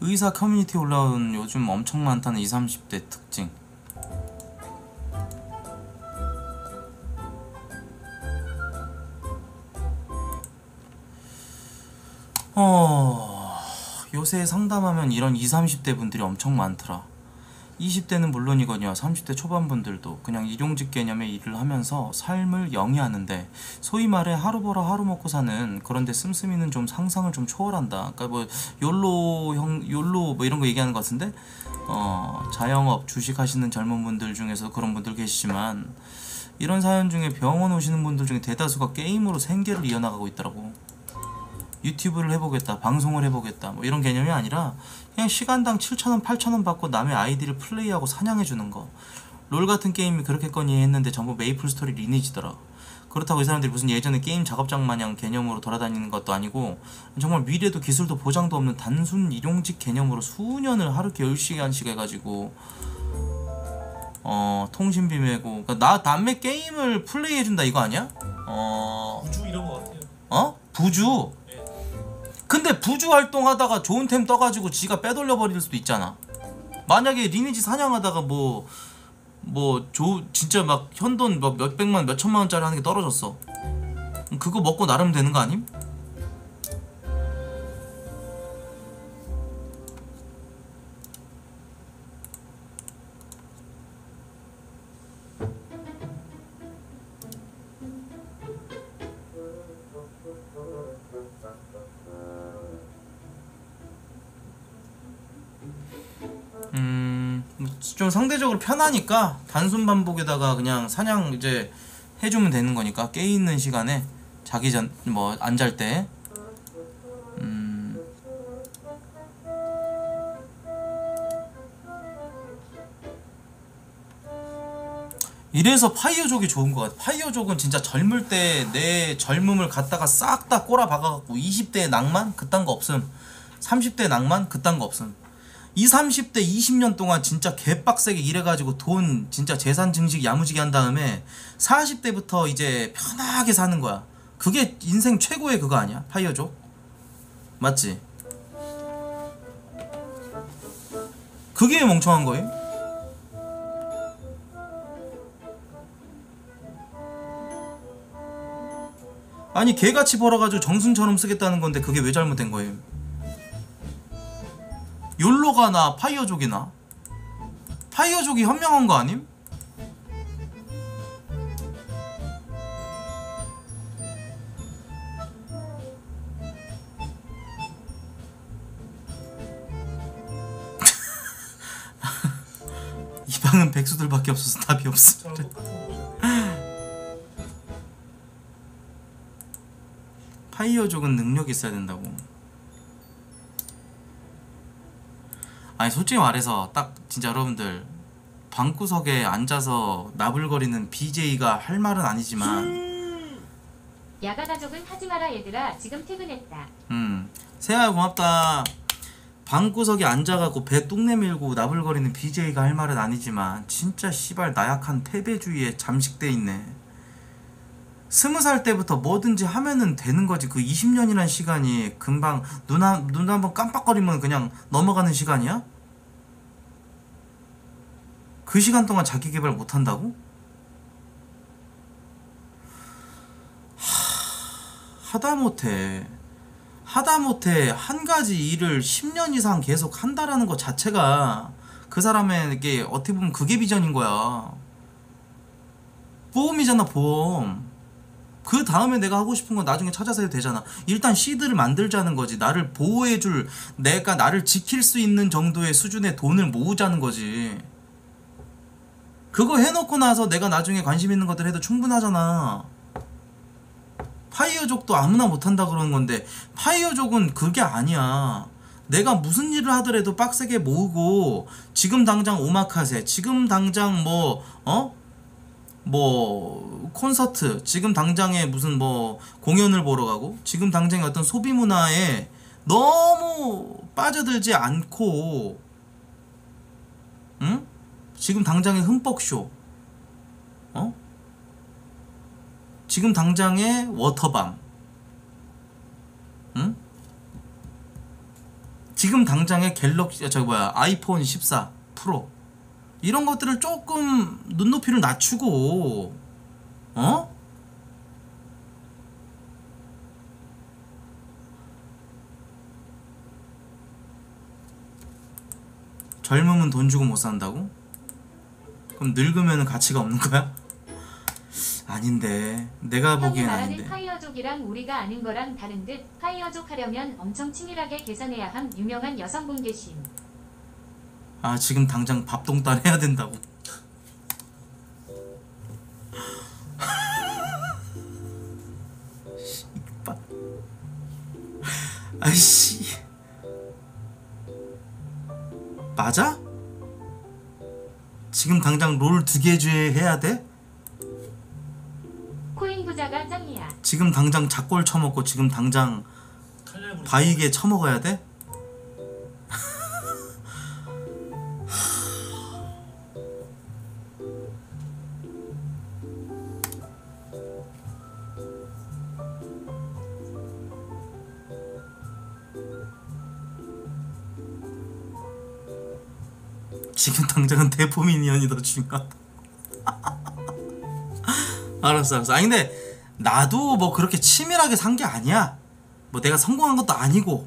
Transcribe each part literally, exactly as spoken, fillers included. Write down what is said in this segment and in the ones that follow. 의사 커뮤니티에 올라온 요즘 엄청 많다는 이십, 삼십 대 특징. 어... 요새 상담하면 이런 이십, 삼십 대 분들이 엄청 많더라. 이십 대는 물론이거니와 삼십 대 초반 분들도 그냥 일용직 개념의 일을 하면서 삶을 영위하는데, 소위 말해 하루 벌어 하루 먹고 사는, 그런데 씀씀이는 좀 상상을 좀 초월한다. 그러니까 뭐 욜로 형 욜로 뭐 이런 거 얘기하는 것 같은데, 어 자영업 주식 하시는 젊은 분들 중에서 그런 분들 계시지만, 이런 사연 중에 병원 오시는 분들 중에 대다수가 게임으로 생계를 이어나가고 있더라고. 유튜브를 해보겠다, 방송을 해보겠다, 뭐 이런 개념이 아니라 그냥 시간당 칠천 원, 팔천 원 받고 남의 아이디를 플레이하고 사냥해주는 거. 롤 같은 게임이 그렇겠거니 했는데 전부 메이플 스토리 리니지더라. 그렇다고 이 사람들이 무슨 예전에 게임 작업장 마냥 개념으로 돌아다니는 것도 아니고, 정말 미래도 기술도 보장도 없는 단순 일용직 개념으로 수년을 하루 열 시간씩 해가지고 어 통신비 메고, 그러니까 나 남의 게임을 플레이해준다 이거 아니야? 어... 부주 이런 거 같아요. 어? 부주? 근데 부주 활동하다가 좋은 템 떠가지고 지가 빼돌려버릴 수도 있잖아. 만약에 리니지 사냥하다가 뭐 뭐 조 진짜 막 현돈 막 몇백만 몇천만원짜리 하는게 떨어졌어. 그거 먹고 나름 되는거 아님? 좀 상대적으로 편하니까 단순 반복에다가 그냥 사냥 이제 해주면 되는 거니까, 깨 있는 시간에 자기 전 뭐 안 잘 때. 음. 이래서 파이어족이 좋은 것 같아. 파이어족은 진짜 젊을 때 내 젊음을 갖다가 싹 다 꼬라박아갖고 이십 대의 낭만 그딴 거 없음, 삼십 대의 낭만 그딴 거 없음. 이십, 삼십 대 이십 년 동안 진짜 개빡세게 일해가지고 돈 진짜 재산 증식 야무지게 한 다음에 사십 대부터 이제 편하게 사는 거야. 그게 인생 최고의 그거 아니야? 파이어족? 맞지? 그게 멍청한 거임? 아니 개같이 벌어가지고 정순처럼 쓰겠다는 건데 그게 왜 잘못된 거임? 욜로가 나 파이어족이 나? 파이어족이 현명한 거 아님? 이 방은 백수들밖에 없어서 답이 없어. 파이어족은 능력이 있어야 된다고. 아니 솔직히 말해서 딱 진짜 여러분들, 방구석에 앉아서 나불거리는 비제이가 할 말은 아니지만, 야가 가족은 하지 마라 얘들아 지금 퇴근했다. 음 세아야 고맙다. 방구석에 앉아갖고 배 뚝 내밀고 나불거리는 비제이가 할 말은 아니지만, 진짜 씨발 나약한 패배주의에 잠식돼 있네. 스무 살 때부터 뭐든지 하면은 되는 거지. 그 이십 년이란 시간이 금방 눈 한, 눈 한번 깜빡거리면 그냥 넘어가는 시간이야? 그 시간 동안 자기 개발 못 한다고? 하... 하다못해 하다못해 한 가지 일을 십 년 이상 계속 한다라는 것 자체가 그 사람에게 어떻게 보면 그게 비전인 거야. 보험이잖아, 보험. 그 다음에 내가 하고 싶은 건 나중에 찾아서 해도 되잖아. 일단 시드를 만들자는 거지. 나를 보호해줄, 내가 나를 지킬 수 있는 정도의 수준의 돈을 모으자는 거지. 그거 해놓고 나서 내가 나중에 관심 있는 것들 해도 충분하잖아. 파이어족도 아무나 못한다 그러는 건데, 파이어족은 그게 아니야. 내가 무슨 일을 하더라도 빡세게 모으고, 지금 당장 오마카세, 지금 당장 뭐 어? 뭐 콘서트, 지금 당장에 무슨 뭐 공연을 보러 가고, 지금 당장에 어떤 소비 문화에 너무 빠져들지 않고, 응? 지금 당장에 흠뻑쇼, 어? 지금 당장에 워터밤, 응? 지금 당장의 갤럭시 저기 뭐야 아이폰 십사 프로 이런 것들을 조금 눈높이를 낮추고 어? 젊으면 돈 주고 못 산다고? 그럼 늙으면 가치가 없는 거야? 아닌데 내가 보기엔 아닌데. 파이어족이랑 우리가 아는 거랑 다른 듯. 파이어족 하려면 엄청 치밀하게 계산해야 함. 유명한 여성분 계심. 아 지금 당장 밥동단 해야 된다고. 아이씨 맞아? 지금 당장 롤 두 개 해야 돼? 코인 부자가 짱이야. 지금 당장 작골 처먹고 지금 당장 바이게 처먹어야 돼? 지금 당장은 대포미니언이 더 중요하다. 알았어 알았어. 아니 근데 나도 뭐 그렇게 치밀하게 산 게 아니야. 뭐 내가 성공한 것도 아니고.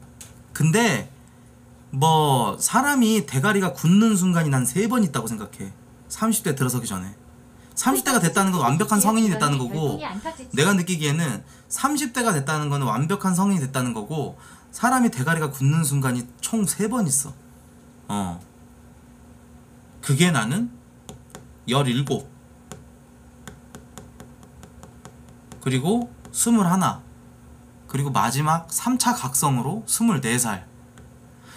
근데 뭐 사람이 대가리가 굳는 순간이 난 세 번 있다고 생각해. 삼십 대 들어서기 전에. 삼십 대가 됐다는 건 완벽한 성인이 됐다는 거고, 내가 느끼기에는 삼십 대가 됐다는 건 완벽한 성인이 됐다는 거고, 사람이 대가리가 굳는 순간이 총 세 번 있어. 어 그게 나는 열일곱 그리고 스물하나 그리고 마지막 삼 차 각성으로 스물네 살.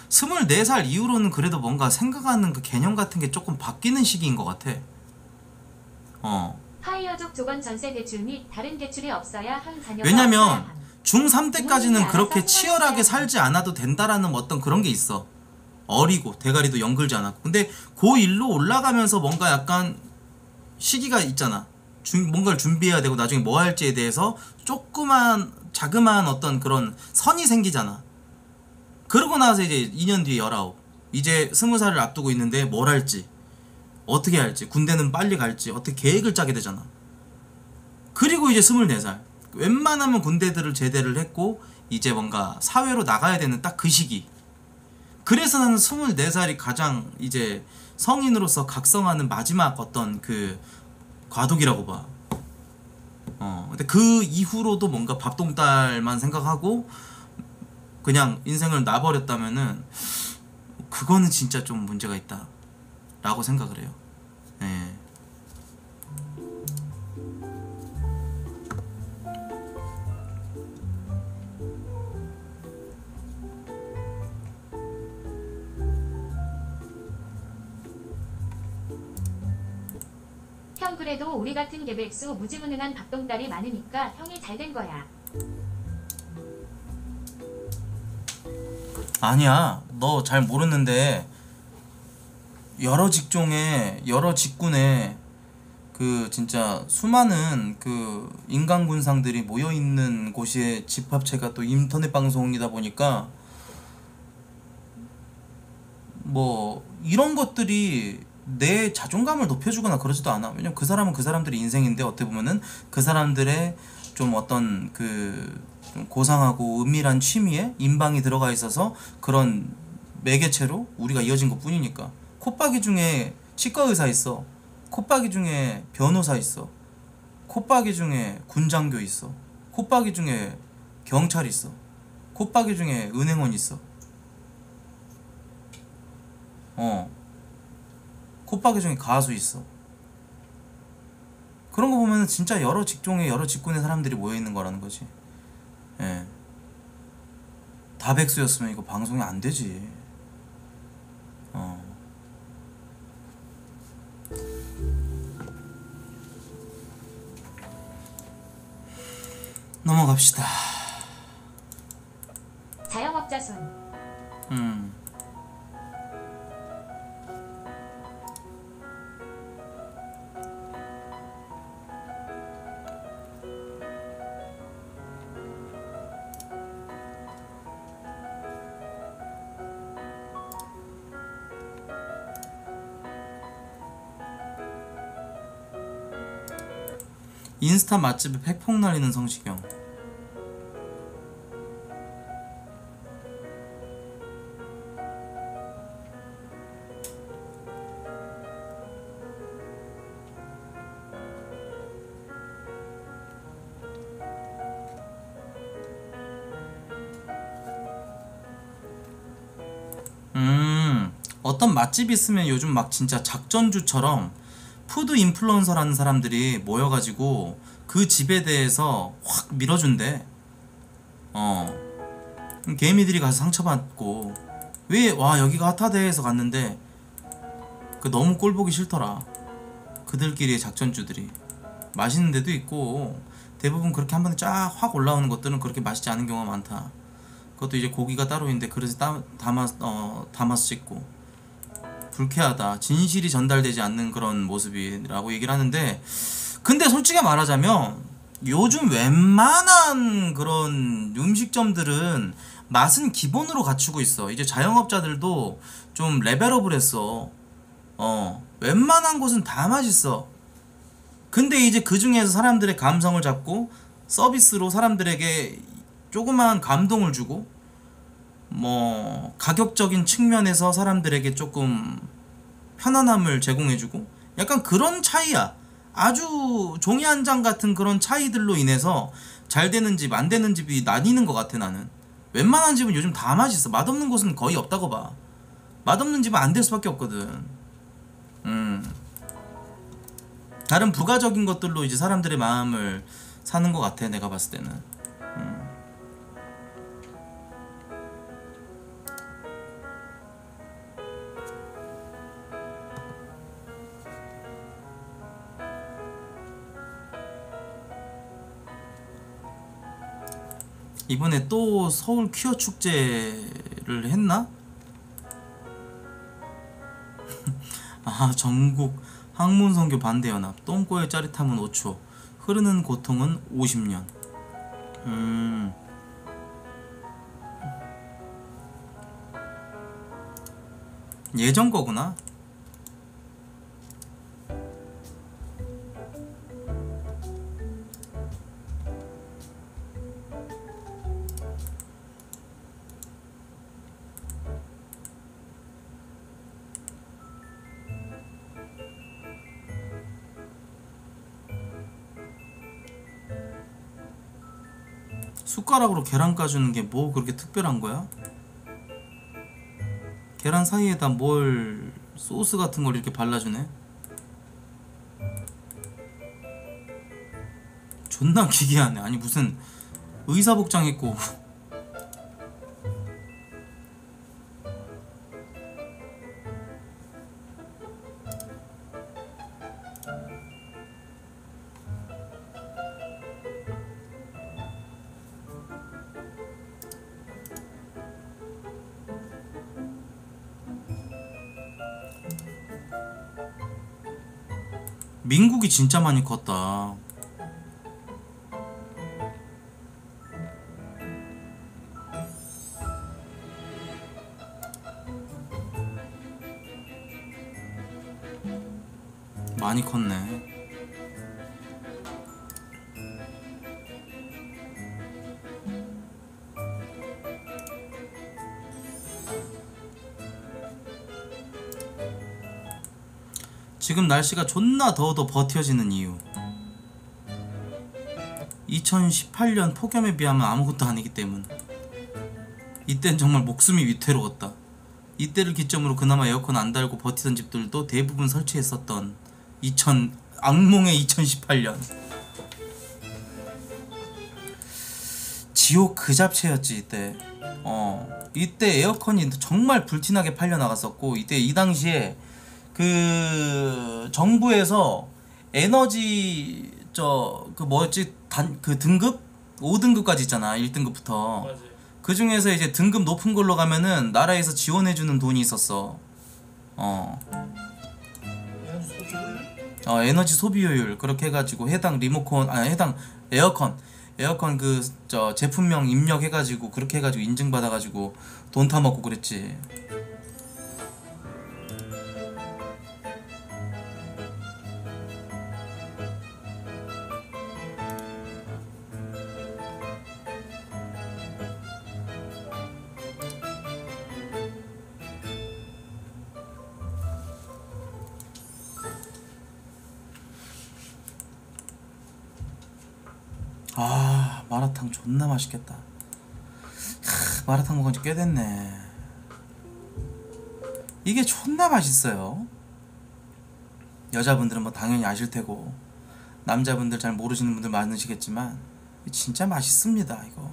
스물네 살 이후로는 그래도 뭔가 생각하는 그 개념 같은 게 조금 바뀌는 시기인 것 같아. 어. 파이어족 조건 전세 대출 및 다른 대출이 없어야 한 자녀가. 왜냐면 중삼 때까지는 그렇게 치열하게 살지 않아도 된다라는 어떤 그런 게 있어. 어리고 대가리도 연글지 않았고. 근데 고일로 올라가면서 뭔가 약간 시기가 있잖아. 주, 뭔가를 준비해야 되고 나중에 뭐 할지에 대해서 조그만 자그마한 어떤 그런 선이 생기잖아. 그러고 나서 이제 이 년 뒤에 열아홉 이제 스무 살을 앞두고 있는데 뭘 할지 어떻게 할지 군대는 빨리 갈지 어떻게 계획을 짜게 되잖아. 그리고 이제 스물네 살 웬만하면 군대들을 제대를 했고 이제 뭔가 사회로 나가야 되는 딱 그 시기. 그래서 나는 스물네 살이 가장 이제 성인으로서 각성하는 마지막 어떤 그 과도기라고 봐. 어, 근데 그 이후로도 뭔가 밥동딸만 생각하고 그냥 인생을 놔버렸다면은 그거는 진짜 좀 문제가 있다 라고 생각을 해요. 예. 형 그래도 우리 같은 개백수 무지무능한 밥동딸이 많으니까 형이 잘 된 거야. 아니야 너 잘 모르는데 여러 직종에 여러 직군에 그 진짜 수많은 그 인간군상들이 모여있는 곳의 집합체가 또 인터넷 방송이다 보니까 뭐 이런 것들이 내 자존감을 높여주거나 그러지도 않아. 왜냐면 그 사람은 그 사람들의 인생인데 어떻게 보면은 그 사람들의 좀 어떤 그 고상하고 은밀한 취미에 인방이 들어가 있어서 그런 매개체로 우리가 이어진 것 뿐이니까. 콧박이 중에 치과의사 있어. 콧박이 중에 변호사 있어. 콧박이 중에 군장교 있어. 콧박이 중에 경찰 있어. 콧박이 중에 은행원 있어. 어 콧박이 중에 가수 있어. 그런 거 보면 진짜 여러 직종에 여러 직군의 사람들이 모여있는 거라는 거지. 예. 다 백수였으면 이거 방송이 안 되지. 어. 넘어갑시다. 자영업자 손. 음. 인스타 맛집에 팩폭 날리는 성시경. 음, 어떤 맛집 있으면 요즘 막 진짜 작전주처럼 푸드 인플루언서라는 사람들이 모여가지고 그 집에 대해서 확 밀어준대. 어, 개미들이 가서 상처받고, 왜 와 여기가 핫하대 해서 갔는데 그 너무 꼴보기 싫더라. 그들끼리의 작전주들이. 맛있는 데도 있고 대부분 그렇게 한 번에 쫙 확 올라오는 것들은 그렇게 맛있지 않은 경우가 많다. 그것도 이제 고기가 따로 있는데 그릇에 담아, 어, 담아서 찍고 불쾌하다, 진실이 전달되지 않는 그런 모습이라고 얘기를 하는데, 근데 솔직히 말하자면 요즘 웬만한 그런 음식점들은 맛은 기본으로 갖추고 있어. 이제 자영업자들도 좀 레벨업을 했어. 어, 웬만한 곳은 다 맛있어. 근데 이제 그 중에서 사람들의 감성을 잡고 서비스로 사람들에게 조그마한 감동을 주고, 뭐 가격적인 측면에서 사람들에게 조금 편안함을 제공해주고, 약간 그런 차이야. 아주 종이 한 장 같은 그런 차이들로 인해서 잘 되는 집, 안 되는 집이 나뉘는 것 같아. 나는 웬만한 집은 요즘 다 맛있어. 맛없는 곳은 거의 없다고 봐. 맛없는 집은 안 될 수밖에 없거든. 음, 다른 부가적인 것들로 이제 사람들의 마음을 사는 것 같아, 내가 봤을 때는. 음. 이번에 또 서울 퀴어 축제를 했나? 아, 전국 학문 선교 반대 연합. 똥꼬의 짜릿함은 오 초, 흐르는 고통은 오십 년. 음. 예전 거구나. 숟가락으로 계란 까주는 게 뭐 그렇게 특별한 거야? 계란 사이에다 뭘 소스 같은 걸 이렇게 발라주네? 존나 기괴하네. 아니 무슨 의사 복장 입고 민국이 진짜 많이 컸다. 많이 컸네. 지금 날씨가 존나 더워도 버텨지는 이유. 이천십팔 년 폭염에 비하면 아무것도 아니기 때문. 이땐 정말 목숨이 위태로웠다. 이때를 기점으로 그나마 에어컨 안 달고 버티던 집들도 대부분 설치했었던 이천 악몽의 이천십팔 년. 지옥 그 잡채였지 이때. 어, 이때 에어컨이 정말 불티나게 팔려나갔었고, 이때 이 당시에 그 정부에서 에너지 저 그 뭐였지 단 그 등급 오 등급까지 있잖아. 일 등급부터. 맞아요. 그 중에서 이제 등급 높은 걸로 가면은 나라에서 지원해주는 돈이 있었어. 어. 어, 에너지 소비효율 그렇게 해가지고 해당 리모컨 아니 해당 에어컨 에어컨 그 저 제품명 입력해가지고 그렇게 해가지고 인증 받아가지고 돈 타먹고 그랬지. 아 마라탕 존나 맛있겠다. 하, 마라탕 먹은 지 꽤 됐네. 이게 존나 맛있어요. 여자분들은 뭐 당연히 아실 테고 남자분들 잘 모르시는 분들 많으시겠지만 진짜 맛있습니다. 이거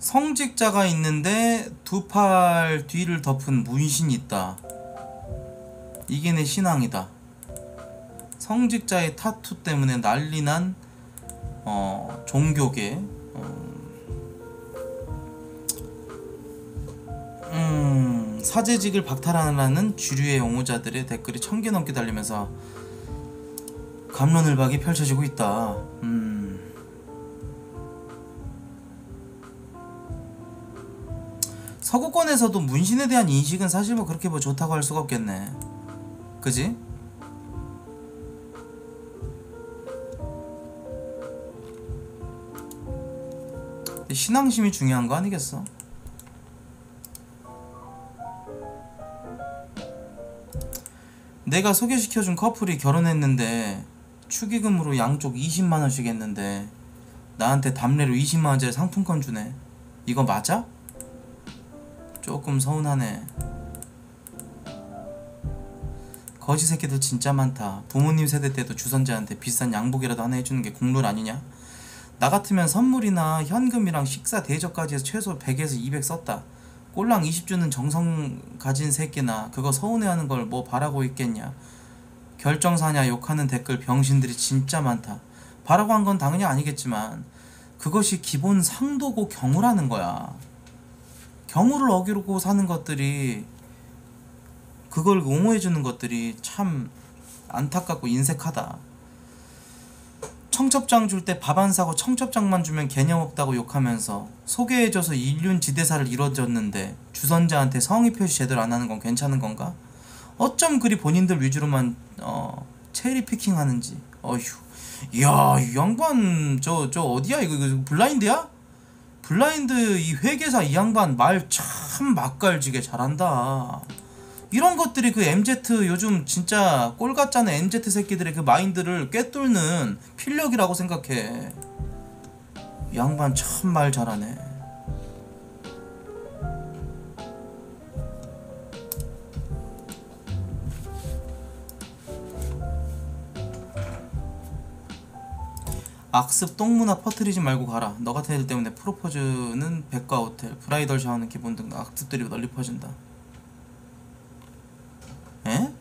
성직자가 있는데 두 팔 뒤를 덮은 문신이 있다. 이게 내 신앙이다. 성직자의 타투 때문에 난리난 어, 종교계. 어, 음, 사제직을 박탈하라는 주류의 옹호자들의 댓글이 천 개 넘게 달리면서 갑론을박이 펼쳐지고 있다. 음. 서구권에서도 문신에 대한 인식은 사실 뭐 그렇게 뭐 좋다고 할 수가 없겠네. 그지? 신앙심이 중요한 거 아니겠어? 내가 소개시켜준 커플이 결혼했는데 축의금으로 양쪽 이십만 원씩 했는데 나한테 답례로 이십만 원짜리 상품권 주네. 이거 맞아? 조금 서운하네. 거지 새끼들 진짜 많다. 부모님 세대 때도 주선자한테 비싼 양복이라도 하나 해주는 게 국룰 아니냐? 나 같으면 선물이나 현금이랑 식사 대접까지 해서 최소 백에서 이백 썼다. 꼴랑 이십 주는 정성 가진 새끼나 그거 서운해하는 걸 뭐 바라고 있겠냐? 결정사냐 욕하는 댓글 병신들이 진짜 많다. 바라고 한 건 당연히 아니겠지만 그것이 기본 상도고 경우라는 거야. 경우를 어기고 사는 것들이, 그걸 옹호해주는 것들이 참 안타깝고 인색하다. 청첩장 줄 때 밥 안 사고 청첩장만 주면 개념 없다고 욕하면서 소개해줘서 인륜 지대사를 이뤄줬는데 주선자한테 성의 표시 제대로 안 하는 건 괜찮은 건가? 어쩜 그리 본인들 위주로만 어, 체리 피킹하는지. 어휴, 이야, 이 양반 저 저 어디야 이거, 이거 블라인드야? 블라인드 이 회계사 이 양반 말 참 맛깔지게 잘한다. 이런 것들이 그 엠지 요즘 진짜 꼴 같잖아. 엠지 새끼들의 그 마인드를 꿰뚫는 필력이라고 생각해. 양반 참 말 잘하네. 악습 똥문화 퍼뜨리지 말고 가라. 너 같은 애들 때문에 프로포즈는 백과 호텔, 브라이덜 샤워는 기본 등 악습들이 널리 퍼진다. 에?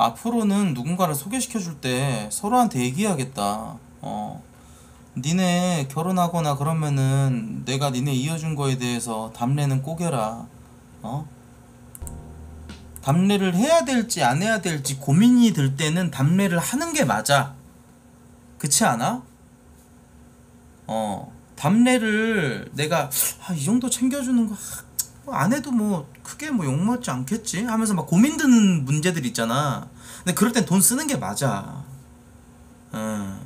앞으로는 누군가를 소개시켜줄 때 서로한테 얘기해야겠다. 어, 니네 결혼하거나 그러면은 내가 니네 이어준 거에 대해서 답례는 꼭 해라. 어? 답례를 해야 될지 안 해야 될지 고민이 들 때는 답례를 하는 게 맞아. 그렇지 않아? 어, 답례를 내가 아, 이 정도 챙겨주는 거 안 해도 뭐 크게 뭐 욕먹지 않겠지 하면서 막 고민드는 문제들 있잖아. 근데 그럴 땐 돈 쓰는 게 맞아. 어.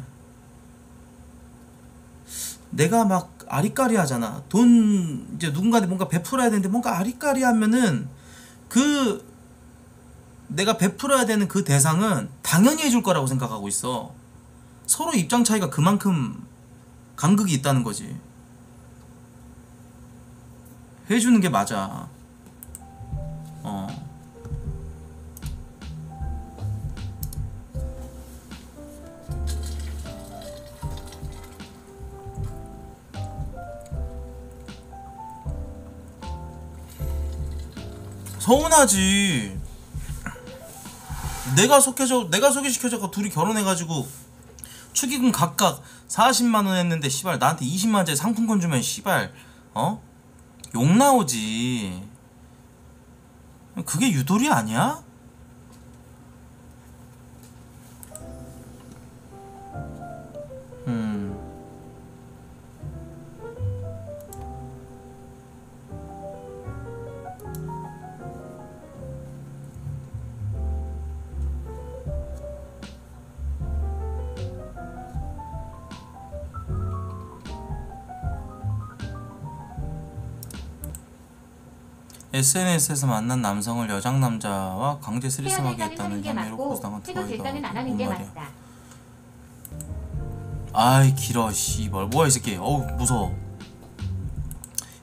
내가 막 아리까리 하잖아. 돈 이제 누군가한테 뭔가 베풀어야 되는데 뭔가 아리까리 하면은 그 내가 베풀어야 되는 그 대상은 당연히 해줄 거라고 생각하고 있어. 서로 입장 차이가 그만큼 간극이 있다는 거지. 해주는 게 맞아. 어. 서운하지. 내가 소개시켜, 내가 소개시켜줘서 둘이 결혼해가지고 축의금 각각 사십만 원 했는데 씨발 나한테 이십만 원짜리 상품권 주면 씨발 어? 욕 나오지. 그게 유돌이 아니야? 음. 에스엔에스에서 만난 남성을 여장 남자와 강제 스리섬하게 했다는 혐의로 고소당한 트로이가 뭔 말이야. 아이 길어 씨발 뭐야 이 새끼. 어우 무서워.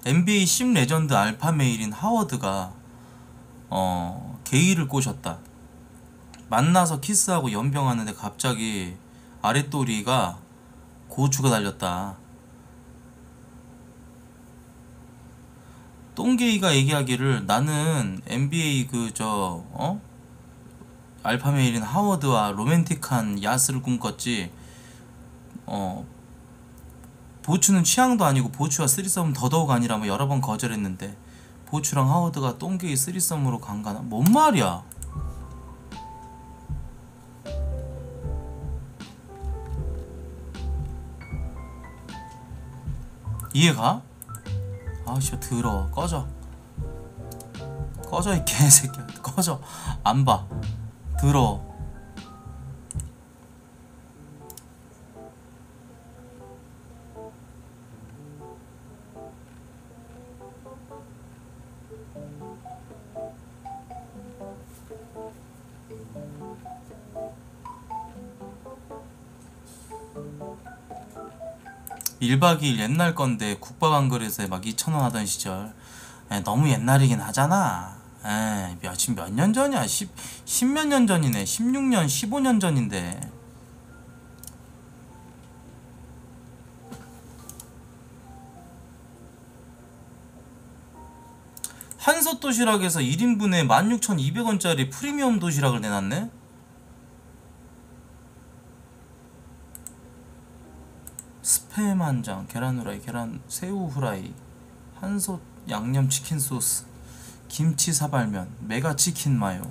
엔비에이 십 레전드 알파 메일인 하워드가 어 게이를 꼬셨다. 만나서 키스하고 연병하는데 갑자기 아랫도리가 고추가 달렸다. 똥게이가 얘기하기를 나는 엔비에이 그 저 어? 알파메일인 하워드와 로맨틱한 야스를 꿈꿨지. 어 보추는 취향도 아니고 보추와 쓰리썸은 더더욱 아니라며 여러 번 거절했는데 보추랑 하워드가 똥게이 쓰리썸으로 간가나? 뭔 말이야? 이해가? 아 씨발 더러워. 꺼져 꺼져 이 개새끼야. 꺼져. 안 봐. 더러워. 일 박 이 일 옛날 건데 국밥 한 그릇에 막 이천 원 하던 시절. 에, 너무 옛날이긴 하잖아. 에, 몇, 지금 몇 년 전이야? 십몇 년 전이네. 십육 년, 십오 년 전인데. 한솥 도시락에서 일 인분에 만 육천 이백 원짜리 프리미엄 도시락을 내놨네? 스팸 한 장, 계란 후라이, 계란 새우 후라이, 한솥 양념 치킨 소스, 김치 사발면, 메가 치킨 마요.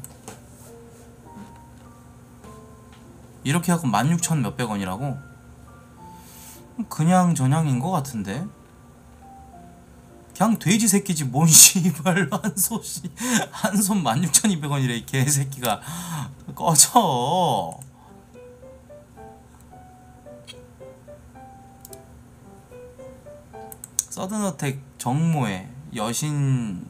이렇게 하고 만 육천 몇백 원이라고? 그냥 저냥인 것 같은데? 그냥 돼지 새끼지 뭔 씨발 한솥이 한솥 만 육천 이백 원이래 이 개새끼가. 꺼져. 서든어택 정모의 여신이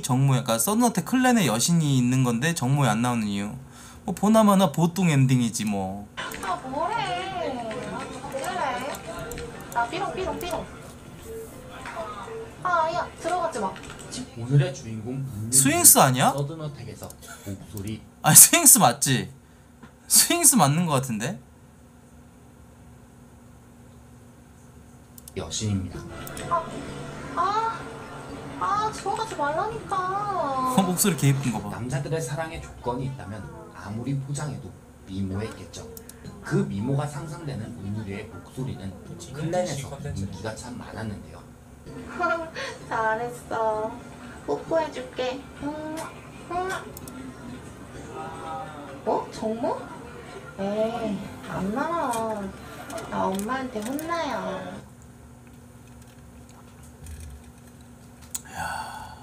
정모야. 그러니까 서든어택 클랜의 여신이 있는 건데 정모에 안 나오는 이유. 뭐 보나마나 보통 엔딩이지 뭐. 아 뭐해? 그래? 나 삐롱 삐롱 삐롱. 아 야 들어갔지 마. 오늘의 주인공 스윙스 아니야? 서든어택에서 목소리. 아 스윙스 맞지? 스윙스 맞는 거 같은데? 여신입니다. 아, 아, 아 들어가지 말라니까. 어, 목소리 개 예쁜 거 봐. 남자들의 사랑의 조건이 있다면 아무리 포장해도 미모였겠죠. 그 미모가 상상되는 운율의 목소리는 클랜에서 인기가 참 많았는데요. 잘했어. 뽀뽀해줄게. 음, 음. 어? 정모? 에이, 안 나와. 나 엄마한테 혼나요. 야.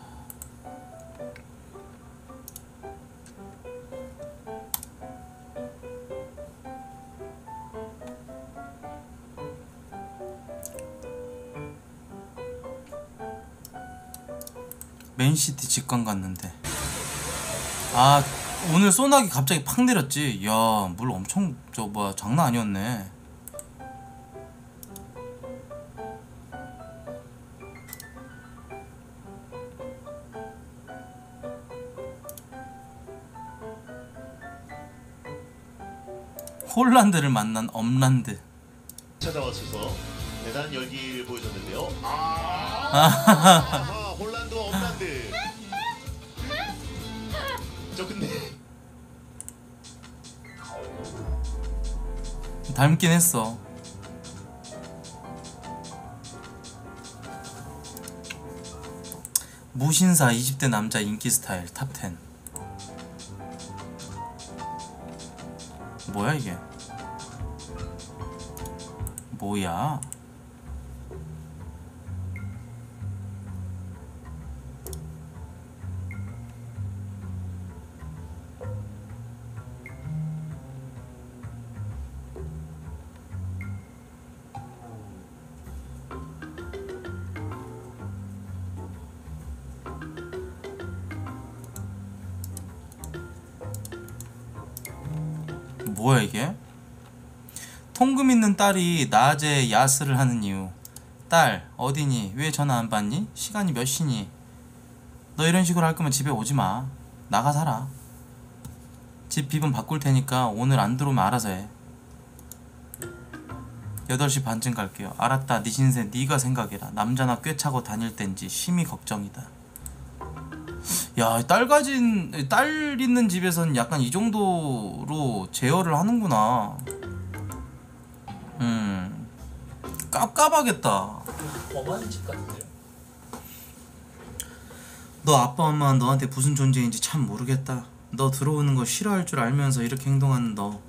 맨시티 직관 갔는데 아 오늘 소나기 갑자기 팍 내렸지. 이야, 물 엄청 저 뭐야 장난 아니었네. 홀란드를 만난 엄란드 찾아왔어서 대단한 열기를 보여줬는데요. 아, 아하하. 홀란드와 엄란드. 저 근데 닮긴 했어. 무신사 이십 대 남자 인기 스타일 탑 텐. 뭐야 이게? 뭐야? 뭐야 이게? 통금 있는 딸이 낮에 야스를 하는 이유. 딸 어디니? 왜 전화 안 받니? 시간이 몇 시니? 너 이런 식으로 할 거면 집에 오지 마. 나가 살아. 집 비번 바꿀 테니까 오늘 안 들어오면 알아서 해. 여덟 시 반쯤 갈게요. 알았다. 네 신세 네가 생각해라. 남자나 꽤 차고 다닐 땐지 심히 걱정이다. 야, 딸 가진 딸 있는 집에서는 약간 이 정도로 제어를 하는구나. 음, 깝깝하겠다. 엄마는 집 같은데요? 너 아빠 엄마는 너한테 무슨 존재인지 참 모르겠다. 너 들어오는 거 싫어할 줄 알면서 이렇게 행동하는 너.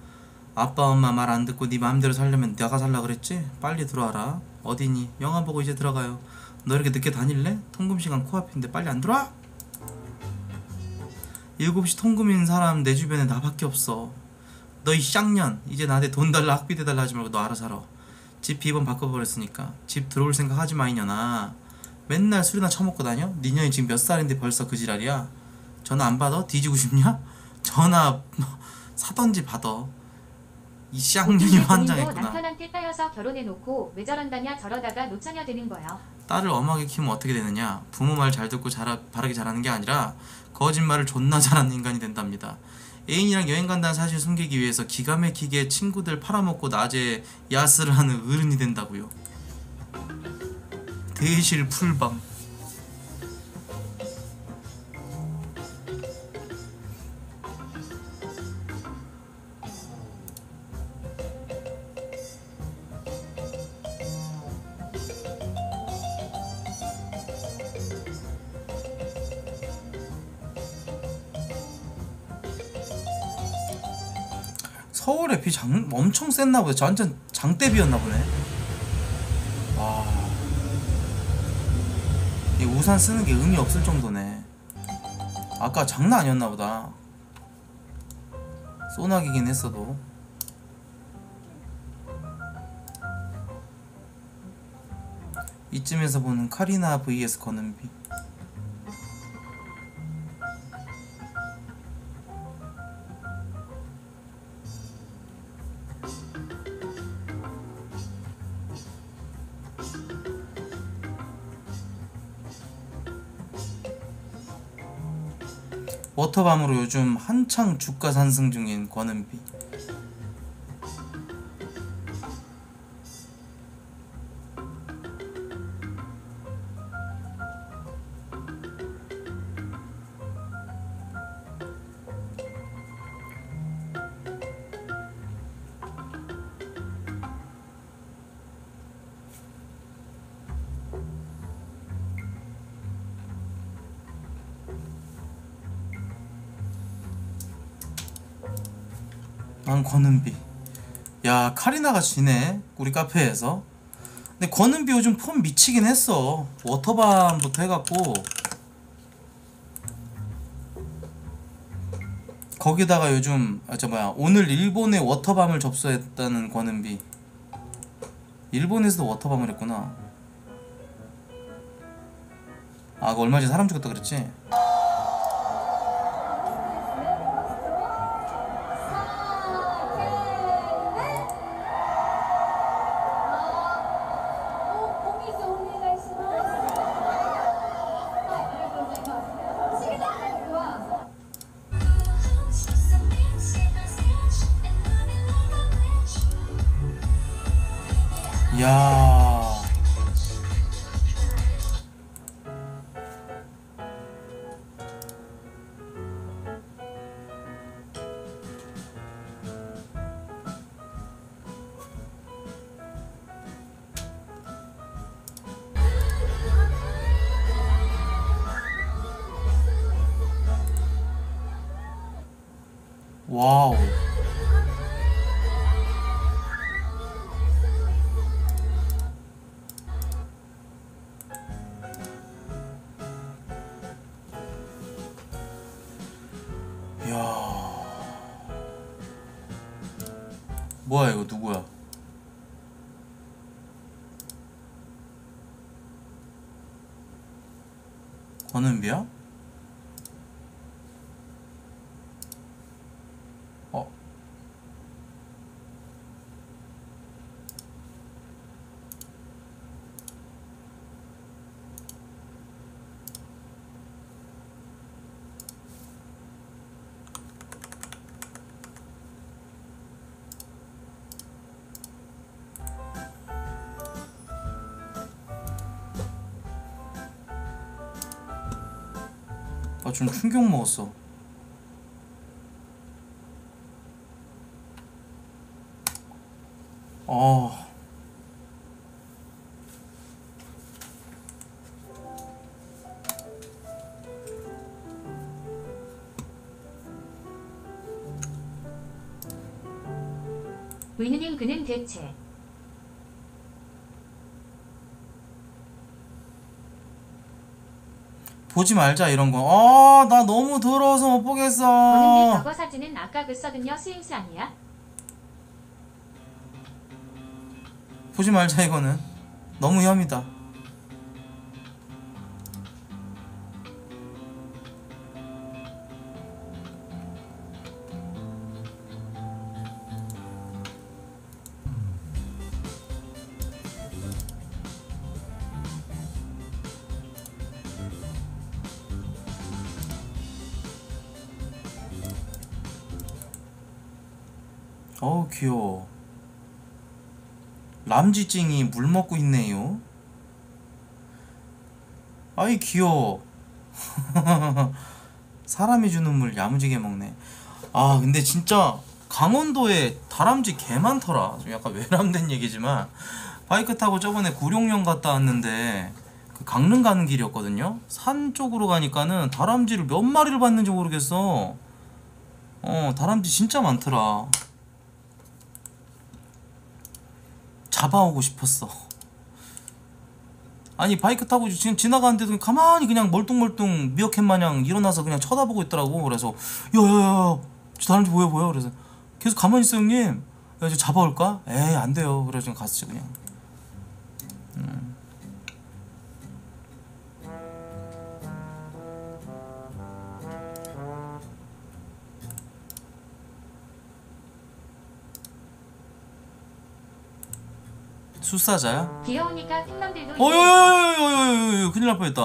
아빠 엄마 말 안 듣고 네 마음대로 살려면 내가 살라 그랬지? 빨리 들어와라. 어디니? 영화 보고 이제 들어가요. 너 이렇게 늦게 다닐래? 통금 시간 코앞인데 빨리 안 들어와? 일곱 시 통금인 사람 내 주변에 나밖에 없어. 너 이 쌍년 이제 나한테 돈 달라 학비 대달라 하지 말고 너 알아서 살아. 집 비번 바꿔버렸으니까 집 들어올 생각 하지 마 이년아. 맨날 술이나 처먹고 다녀? 니년이 지금 몇 살인데 벌써 그 지랄이야? 전화 안 받아? 뒤지고 싶냐? 전화 사던지 받아. 이 쌍년이 환장했구나. 남편한테 따여서 결혼해놓고 왜 저런다냐 저러다가 노처녀 되는 거야. 딸을 엄하게 키우면 어떻게 되느냐. 부모 말 잘 듣고 자라, 바르게 잘하는 게 아니라 거짓말을 존나 잘하는 인간이 된답니다. 애인이랑 여행 간다는 사실을 숨기기 위해서 기가 막히게 친구들 팔아먹고 낮에 야스를 하는 어른이 된다고요. 대실 풀방. 서울에 비 장, 엄청 셌나 보네. 완전 장대비였나 보네. 와, 이 우산 쓰는 게 의미 없을 정도네. 아까 장난 아니었나 보다. 소나기긴 했어도. 이쯤에서 보는 카리나 vs 권은비. 워터밤으로 요즘 한창 주가 상승 중인 권은비. 난 권은비. 야, 카리나가 지네 우리 카페에서. 근데 권은비 요즘 폼 미치긴 했어. 워터밤부터 해갖고 거기다가 요즘 아, 저 뭐야 오늘 일본에 워터밤을 접수했다는 권은비. 일본에서도 워터밤을 했구나. 아, 그 얼마 전에 사람 죽였다 그랬지? 와우. 뭐야 이거 누구야? 권은비야? 어? 좀 충격 먹었어. 아. 의느님 그는 대체 보지 말자 이런 거. 아, 나 너무 더러워서 못 보겠어. 권은비 과거 사진은 아까 그 썩은녀 스윙스 아니야? 보지 말자 이거는. 너무 혐이다. 어우 귀여워. 람쥐찡이 물 먹고 있네요. 아이 귀여워. 사람이 주는 물 야무지게 먹네. 아 근데 진짜 강원도에 다람쥐 개 많더라. 좀 약간 외람된 얘기지만 바이크 타고 저번에 구룡령 갔다 왔는데 그 강릉 가는 길이었거든요. 산 쪽으로 가니까는 다람쥐를 몇 마리를 봤는지 모르겠어. 어 다람쥐 진짜 많더라. 잡아오고 싶었어. 아니 바이크 타고 지금 지나가는데도 가만히 그냥 멀뚱멀뚱 미어캣 마냥 일어나서 그냥 쳐다보고 있더라고. 그래서 야야야 저 다람쥐 보여 보여. 그래서 계속 가만히 있어 형님. 야, 저 잡아올까? 에이 안 돼요. 그래서 그냥 갔지 그냥. 음. 수사자야? 귀여우니까 팬놈들도 어여여여여여여여 큰일 날 뻔했다.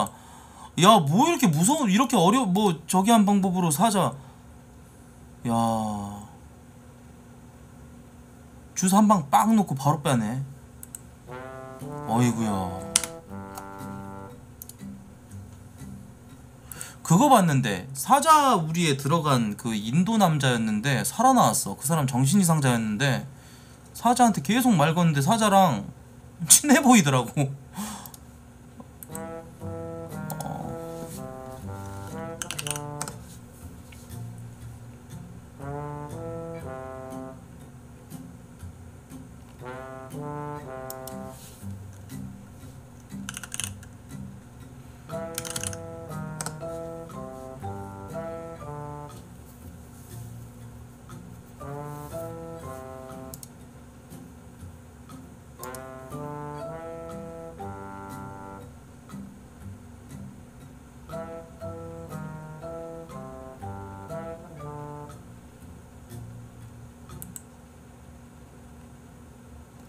야 뭐 이렇게 무서운 이렇게 어려 뭐 저기 한 방법으로 사자. 야 주사 한 방 빡 놓고 바로 빼네. 어이구야. 그거 봤는데 사자 우리에 들어간 그 인도 남자였는데 살아나왔어. 그 사람 정신 이상자였는데 사자한테 계속 말 거는데 사자랑 친해 보이더라고.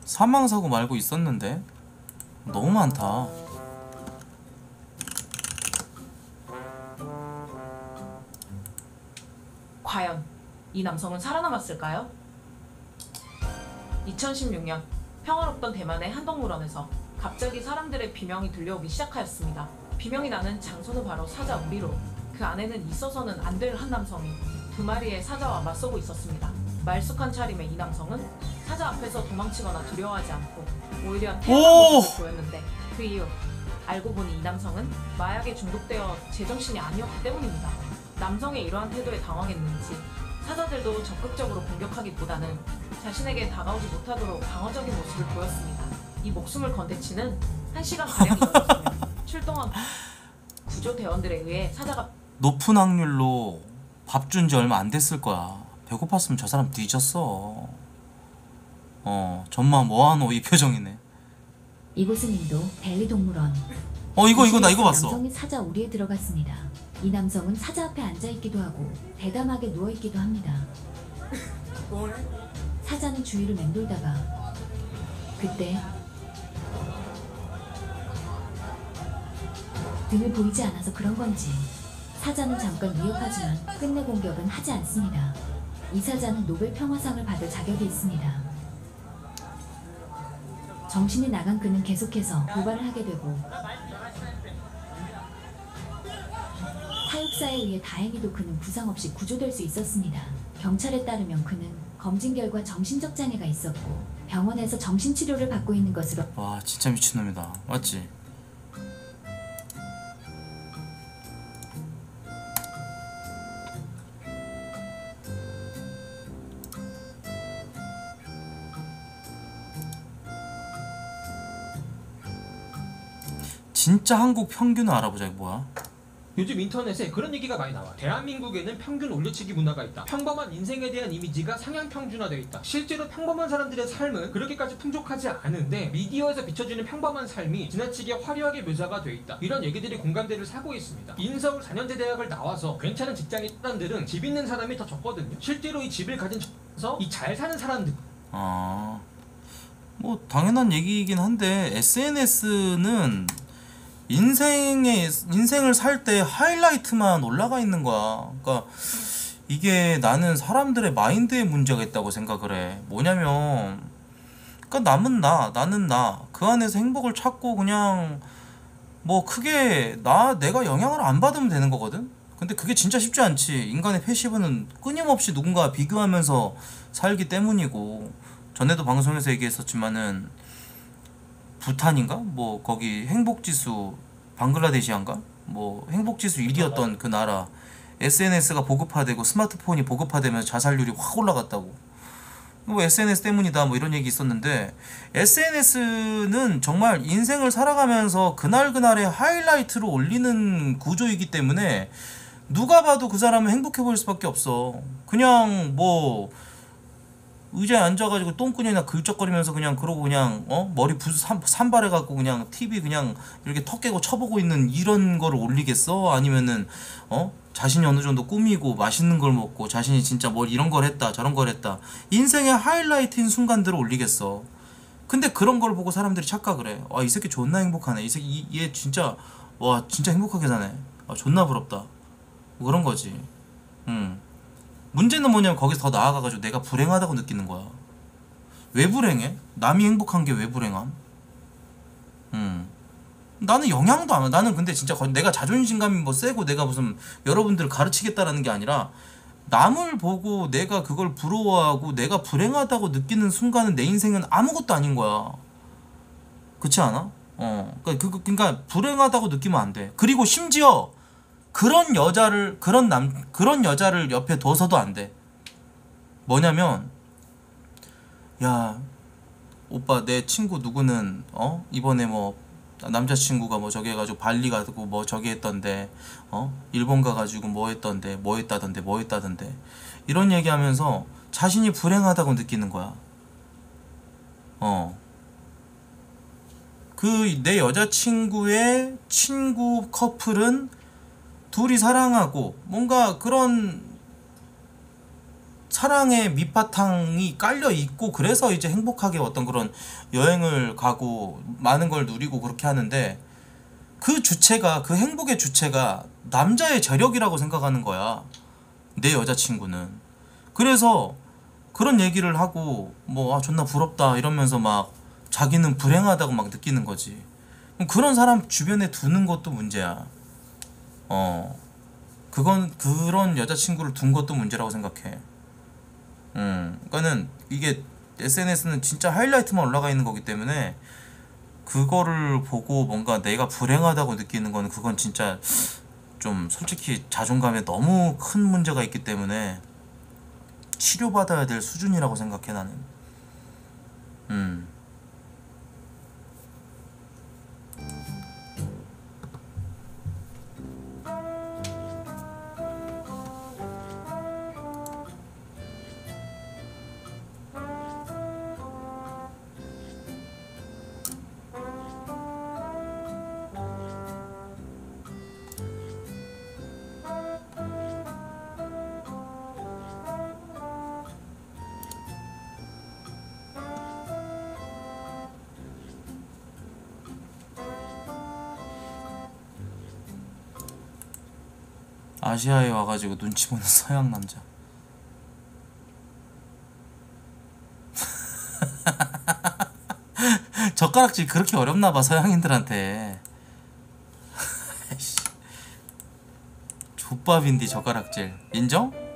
사망사고 말고 있었는데 너무 많다. 과연 이 남성은 살아남았을까요? 이천십육 년 평화롭던 대만의 한덕물원에서 갑자기 사람들의 비명이 들려오기 시작하였습니다. 비명이 나는 장소는 바로 사자 우리로. 그 안에는 있어서는 안 될 한 남성이 두 마리의 사자와 맞서고 있었습니다. 말쑥한 차림의 이 남성은 사자 앞에서 도망치거나 두려워하지 않고 오히려 태연한 모습을 보였는데 그 이유 알고 보니 이 남성은 마약에 중독되어 제정신이 아니었기 때문입니다. 남성의 이러한 태도에 당황했는지 타자들도 적극적으로 공격하기보다는 자신에게 다가오지 못하도록 방어적인 모습을 보였습니다. 이 목숨을 건대치는 한 시간가량 이어졌으며 출동한 구조대원들에 의해 사자가 높은 확률로 밥 준 지 얼마 안 됐을 거야. 배고팠으면 저 사람 뒤졌어. 어, 전마 뭐하노 이 표정이네. 이곳은 인도 벨리동물원. 어 이거 이거 나 이거 봤어. 남성이 사자 우리에 들어갔습니다. 이 남성은 사자 앞에 앉아있기도 하고 대담하게 누워있기도 합니다. 사자는 주위를 맴돌다가 그때 등을 보이지 않아서 그런 건지 사자는 잠깐 위협하지만 끝내 공격은 하지 않습니다. 이 사자는 노벨 평화상을 받을 자격이 있습니다. 정신이 나간 그는 계속해서 고발을 하게 되고 사육사에 의해 다행히도 그는 부상 없이 구조될 수 있었습니다. 경찰에 따르면 그는 검진 결과 정신적 장애가 있었고 병원에서 정신치료를 받고 있는 것으로. 와 진짜 미친놈이다 맞지? 진짜 한국 평균을 알아보자. 이거 뭐야? 요즘 인터넷에 그런 얘기가 많이 나와. 대한민국에는 평균 올려치기 문화가 있다. 평범한 인생에 대한 이미지가 상향평준화되어 있다. 실제로 평범한 사람들의 삶은 그렇게까지 풍족하지 않은데 미디어에서 비춰지는 평범한 삶이 지나치게 화려하게 묘사가 되어 있다. 이런 얘기들이 공감대를 사고 있습니다. 인서울 사 년제 대학을 나와서 괜찮은 직장인 사람들은 집 있는 사람이 더 적거든요. 실제로 이 집을 가진 저... 이 잘 사는 사람들... 아... 뭐 당연한 얘기이긴 한데 에스엔에스는 인생에 인생을 살 때 하이라이트만 올라가 있는 거야. 그러니까 이게 나는 사람들의 마인드의 문제가 있다고 생각을 해. 뭐냐면, 그러니까 남은 나, 나는 나, 그 안에서 행복을 찾고 그냥 뭐 크게 나 내가 영향을 안 받으면 되는 거거든. 근데 그게 진짜 쉽지 않지. 인간의 패시브는 끊임없이 누군가와 비교하면서 살기 때문이고, 전에도 방송에서 얘기했었지만은. 부탄인가? 뭐 거기 행복지수 방글라데시안가? 뭐 행복지수 일 위였던 그 나라 에스엔에스가 보급화되고 스마트폰이 보급화되면서 자살률이 확 올라갔다고. 뭐 에스엔에스 때문이다 뭐 이런 얘기 있었는데 에스엔에스는 정말 인생을 살아가면서 그날그날의 하이라이트로 올리는 구조이기 때문에 누가 봐도 그 사람은 행복해 보일 수밖에 없어. 그냥 뭐 의자에 앉아가지고 똥꾸냥이나 긁적거리면서 그냥 그러고 그냥 어 머리 부스 산발해갖고 그냥 티비 그냥 이렇게 턱 깨고 쳐보고 있는 이런 거를 올리겠어? 아니면은 어 자신이 어느 정도 꾸미고 맛있는 걸 먹고 자신이 진짜 뭘 이런 걸 했다 저런 걸 했다 인생의 하이라이트인 순간들을 올리겠어. 근데 그런 걸 보고 사람들이 착각을 해. 아 이 새끼 존나 행복하네. 이 새끼 얘 진짜 와 진짜 행복하게 사네. 아 존나 부럽다. 뭐 그런 거지. 음. 문제는 뭐냐면 거기서 더 나아가가지고 내가 불행하다고 느끼는 거야. 왜 불행해? 남이 행복한 게 왜 불행함? 음. 나는 영향도 안 해. 나는 근데 진짜 내가 자존심감이 뭐 세고 내가 무슨 여러분들을 가르치겠다라는 게 아니라 남을 보고 내가 그걸 부러워하고 내가 불행하다고 느끼는 순간은 내 인생은 아무것도 아닌 거야. 그렇지 않아? 어. 그러니까, 그, 그러니까 불행하다고 느끼면 안 돼. 그리고 심지어 그런 여자를 그런 남 그런 여자를 옆에 둬서도 안 돼. 뭐냐면 야 오빠 내 친구 누구는 어 이번에 뭐 남자친구가 뭐 저기 해가지고 발리 가고 뭐 저기 했던데 어 일본 가가지고 뭐 했던데 뭐 했다던데 뭐 했다던데 이런 얘기하면서 자신이 불행하다고 느끼는 거야. 어. 그 내 여자친구의 친구 커플은 둘이 사랑하고 뭔가 그런 사랑의 밑바탕이 깔려 있고 그래서 이제 행복하게 어떤 그런 여행을 가고 많은 걸 누리고 그렇게 하는데 그 주체가 그 행복의 주체가 남자의 재력이라고 생각하는 거야. 내 여자친구는. 그래서 그런 얘기를 하고 뭐 아 존나 부럽다 이러면서 막 자기는 불행하다고 막 느끼는 거지. 그런 사람 주변에 두는 것도 문제야. 어 그건 그런 여자친구를 둔 것도 문제라고 생각해. 음 그러니까는 이게 에스엔에스는 진짜 하이라이트만 올라가 있는 거기 때문에 그거를 보고 뭔가 내가 불행하다고 느끼는 건 그건 진짜 좀 솔직히 자존감에 너무 큰 문제가 있기 때문에 치료받아야 될 수준이라고 생각해, 나는. 음. 아시아에 와가지고 눈치 보는 서양 남자. 젓가락질 그렇게 어렵나봐 서양인들한테. 족밥인디 젓가락질 인정?